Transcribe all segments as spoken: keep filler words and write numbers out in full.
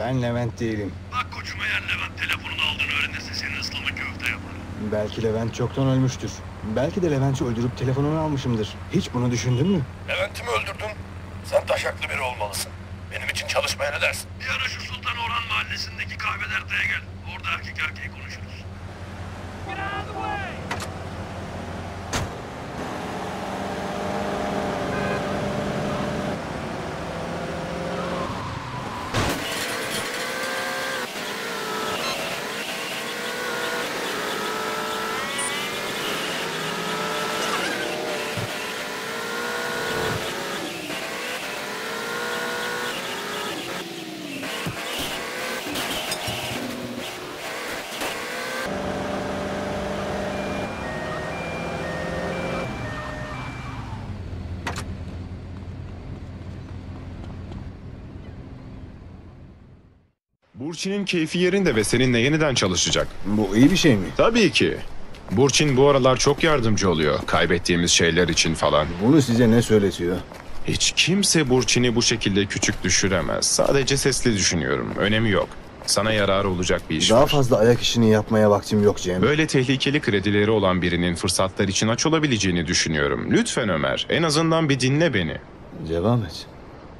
Ben Levent değilim. Bak koçum, eğer Levent telefonunu aldığını öğrenirse seni ıslama köfte yapar. Belki Levent çoktan ölmüştür. Belki de Levent'i öldürüp telefonunu almışımdır. Hiç bunu düşündün mü? Levent'i mi öldürdün? Sen taşaklı biri olmalısın. Benim için çalışmaya ne dersin? Bir ara şu Sultan Orhan mahallesindeki kahvelerdeye gel. Orada erkek erkeği konuşuruz. Get out of the way! Burçin'in keyfi yerinde ve seninle yeniden çalışacak. Bu iyi bir şey mi? Tabii ki. Burçin bu aralar çok yardımcı oluyor. Kaybettiğimiz şeyler için falan. Bunu size ne söyletiyor? Hiç kimse Burçin'i bu şekilde küçük düşüremez. Sadece sesli düşünüyorum. Önemi yok. Sana yararı olacak bir iş Daha var. Fazla ayak işini yapmaya vaktim yok Cem. Böyle tehlikeli kredileri olan birinin fırsatlar için aç olabileceğini düşünüyorum. Lütfen Ömer, en azından bir dinle beni. Devam et.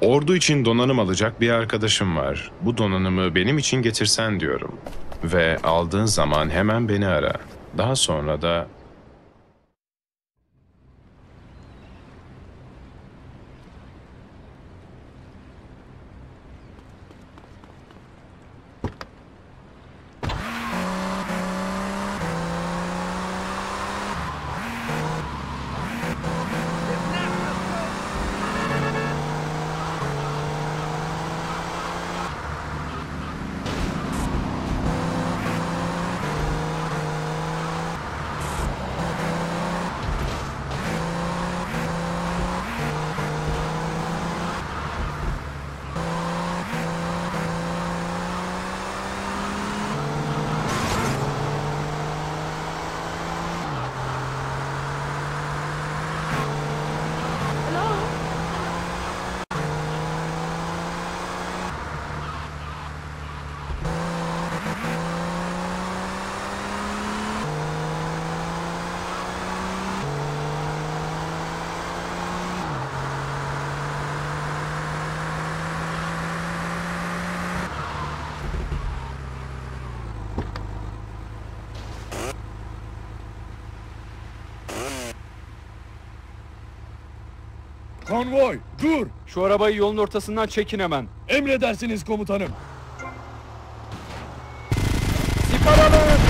Ordu için donanım alacak bir arkadaşım var. Bu donanımı benim için getirsen diyorum. Ve aldığın zaman hemen beni ara. Daha sonra da... Konvoy, dur! Şu arabayı yolun ortasından çekin hemen. Emredersiniz komutanım. Siparalım!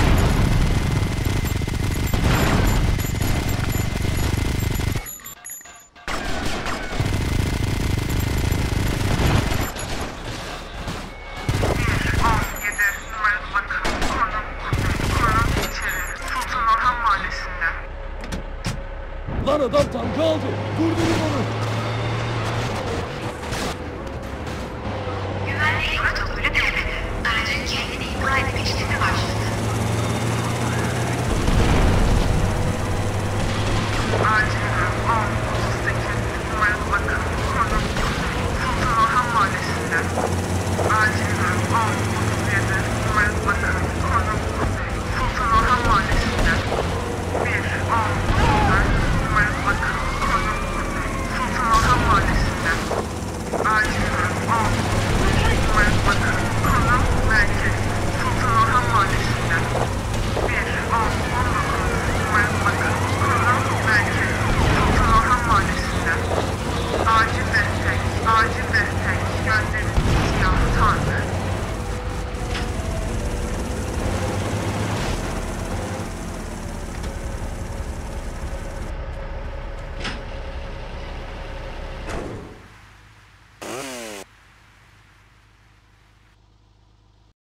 Lan adam tanka aldı. Durdurun onu.